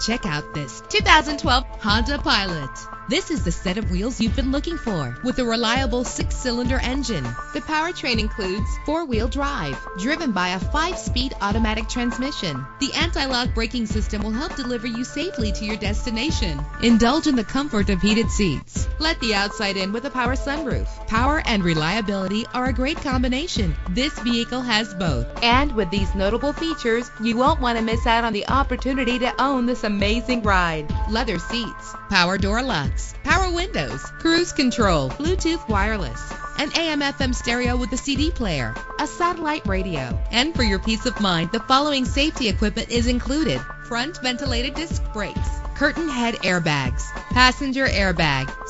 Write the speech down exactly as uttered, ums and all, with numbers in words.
Check out this two thousand twelve Honda Pilot. This is the set of wheels you've been looking for with a reliable six-cylinder engine. The powertrain includes four-wheel drive driven by a five-speed automatic transmission. The anti-lock braking system will help deliver you safely to your destination. Indulge in the comfort of heated seats. Let the outside in with a power sunroof. Power and reliability are a great combination. This vehicle has both. And with these notable features, you won't want to miss out on the opportunity to own this amazing ride. Leather seats, power door locks, power windows, cruise control, Bluetooth wireless, an A M F M stereo with a C D player, a satellite radio. And for your peace of mind, the following safety equipment is included: front ventilated disc brakes, curtain head airbags, passenger airbag,